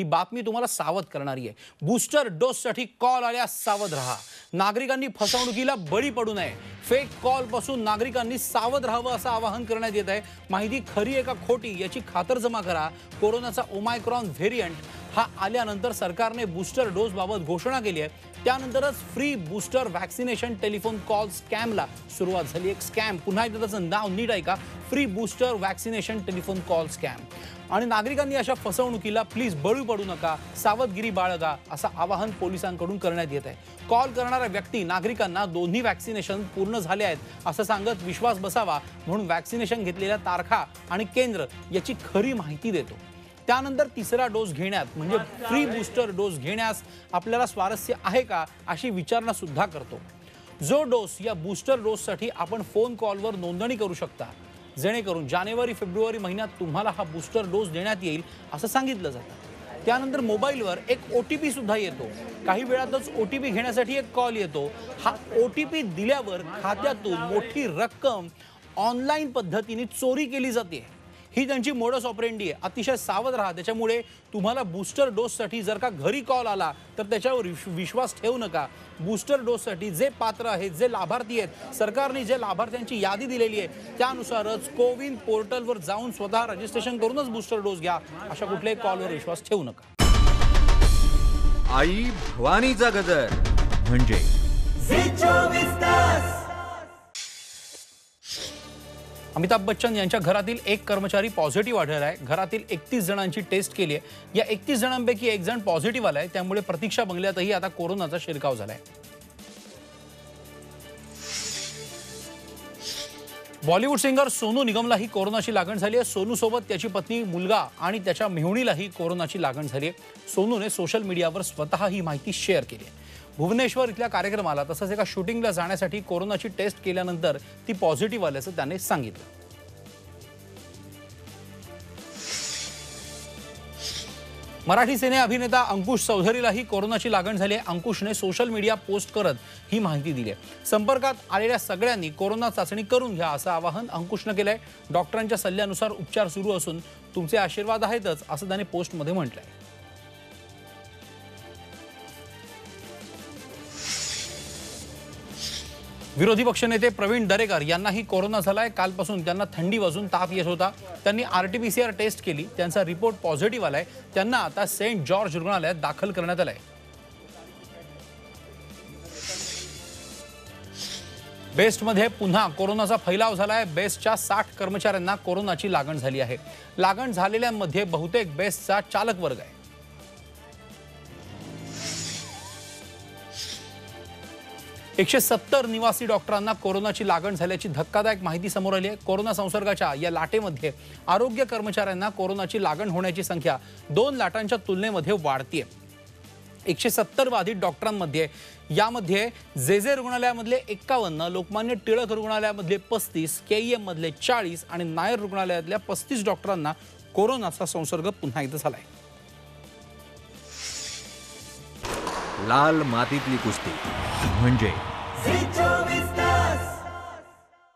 ही बातमी तुम्हाला सावध करणारी आहे। बूस्टर डोससाठी कॉल आल्यास सावध रहा। नागरिकांनी फसवणुकीला बळी पडू नये। फेक कॉल पासून नागरिकांनी सावध राहावं असं आवाहन करण्यात येत आहे। माहिती खरी आहे का खोटी याची खातरजमा करा। कोरोनाचा ओमायक्रॉन व्हेरियंट हा आल्यानंतर सरकारने बूस्टर डोस बाबत घोषणा केली आहे। त्यानंतरच free booster vaccination telephone call स्कॅमला सुरुवात झाली। एक स्कॅम, पुन्हा एकदा त्याचं नाव नीट ऐका, free booster vaccination telephone call scam. आणि नागरिकांनी अशा फसवणुकीला प्लीज बळी पडू नका, सावधगिरी बाळगा असं आवाहन पोलिसांकडून करण्यात येत आहे। कॉल करणारा व्यक्ती नागरिकांना दोन्ही वैक्सीनेशन पूर्ण झाले आहेत असं सांगत विश्वास बसावा म्हणून वैक्सीनेशन घेतलेल्या तारखा आणि केंद्र याची खरी माहिती देतो। त्यानंतर तिसरा डोस घेण्यात म्हणजे फ्री बूस्टर डोस घेण्यास आपल्याला स्वारस्य आहे का अशी विचारणा सुद्धा करतो। जो डोस या बूस्टर डोससाठी आपण फोन कॉलवर नोंदणी करू शकता, जेणेकरून जानेवारी फेब्रुवारी महिन्यात तुम्हाला हा बूस्टर डोस देण्यात येईल असं सांगितलं जातं। त्यानंतर मोबाईलवर एक OTP सुद्धा येतो। काही वेळातच OTP घेण्यासाठी एक कॉल येतो। हा OTP दिल्यावर खात्यातून मोठी रक्कम ऑनलाईन पद्धतीने चोरी केली जाते। ही त्यांची मोडस ऑपरेंडी आहे। अतिशय सावध राहा। त्याच्यामुळे तुम्हाला बूस्टर डोससाठी जर का घरी कॉल आला तर त्याच्यावर विश्वास ठेवू नका। बूस्टर डोससाठी जे पात्र आहेत, जे लाभार्थी आहेत, सरकारने जे लाभार्थ्यांची यादी दिलेली आहे त्यानुसारच कोविन पोर्टलवर जाऊन स्वतः रजिस्ट्रेशन करूनच बूस्टर डोस घ्या। अशा कुठल्याही कॉलवर विश्वास ठेवू नका। आई भवानीचा गजर म्हणजे अमिताभ बच्चन यांच्या घरातील एक कर्मचारी पॉझिटिव्ह आढळला आहे। घरातील 31 जणांची टेस्ट केली आहे। या 31 जणांपैकी एक जण पॉझिटिव्ह आला आहे। त्यामुळे प्रतीक्षा बंगल्यातही आता कोरोनाचा शिरकाव झाला आहे। बॉलिवूड सिंगर सोनू निगमलाही कोरोनाची लागण झाली आहे। सोनू सोबत त्याची पत्नी, मुलगा आणि त्याच्या मेहुणीलाही कोरोनाची लागण झाली आहे। सोनूने सोशल मीडियावर स्वतः ही माहिती शेअर केली आहे। भुवनेश्वर इथल्या कार्यक्रमाला तसंच एका शूटिंगला जाण्यासाठी कोरोनाची टेस्ट केल्यानंतर ती पॉझिटिव्ह आल्याचं त्याने सांगितलं। मराठी सिने अभिनेता अंकुश चौधरीलाही कोरोनाची लागण झाली आहे। अंकुशने सोशल मीडिया पोस्ट करत ही माहिती दिली आहे। संपर्कात आलेल्या सगळ्यांनी कोरोना चाचणी करून घ्या असं आवाहन अंकुशने केलंय। डॉक्टरांच्या सल्ल्यानुसार उपचार सुरू असून तुमचे आशीर्वाद आहेतच असं त्याने पोस्टमध्ये म्हटलंय। विरोधी पक्षनेते प्रवीण दरेकर यांनाही कोरोना झालाय। कालपासून त्यांना थंडी वाजून ताप येत होता। त्यांनी RT-PCR टेस्ट केली। त्यांचा रिपोर्ट पॉझिटिव्ह आलाय। त्यांना आता सेंट जॉर्ज रुग्णालयात दाखल करण्यात आलंय। बेस्टमध्ये पुन्हा कोरोनाचा फैलाव झालाय। बेस्टच्या 60 कर्मचाऱ्यांना कोरोनाची लागण झाली आहे। लागण झालेल्यांमध्ये बहुतेक बेस्टचा चालक वर्ग आहे। एकशे 70 निवासी डॉक्टरांना कोरोनाची लागण झाल्याची धक्कादायक माहिती समोर आली आहे। कोरोना संसर्गाच्या या लाटेमध्ये आरोग्य कर्मचाऱ्यांना कोरोनाची लागण होण्याची संख्या 2 लाटांच्या तुलनेमध्ये वाढते आहे। 170 बाधित डॉक्टरांमध्ये यामध्ये जेजे रुग्णालयामधले 51, लोकमान्य टिळक रुग्णालयामधले 35, KEM मधले 40 आणि नायर रुग्णालयातल्या 35 डॉक्टरांना कोरोनाचा संसर्ग पुन्हा एकदा झाला आहे। लाल मातीतली कुस्ती म्हणजे